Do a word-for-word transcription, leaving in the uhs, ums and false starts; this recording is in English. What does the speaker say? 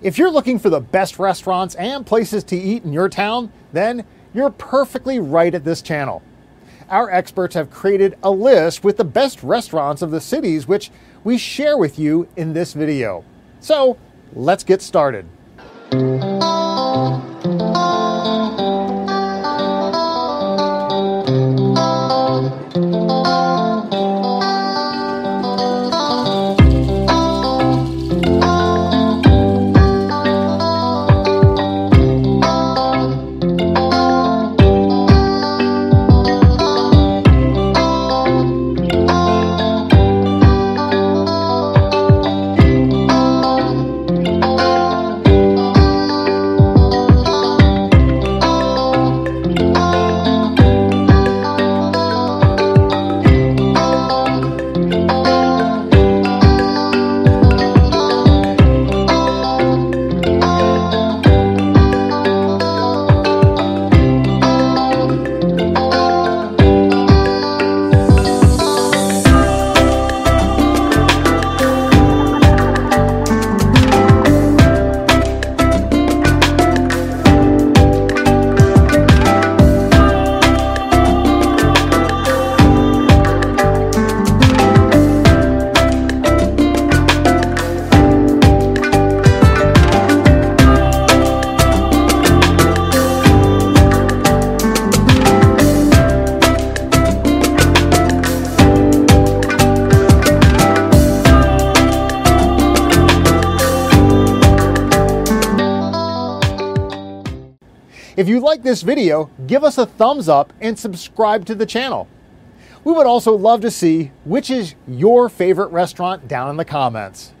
If you're looking for the best restaurants and places to eat in your town, then you're perfectly right at this channel. Our experts have created a list with the best restaurants of the cities, which we share with you in this video. So let's get started. If you like this video, give us a thumbs up and subscribe to the channel. We would also love to see which is your favorite restaurant down in the comments.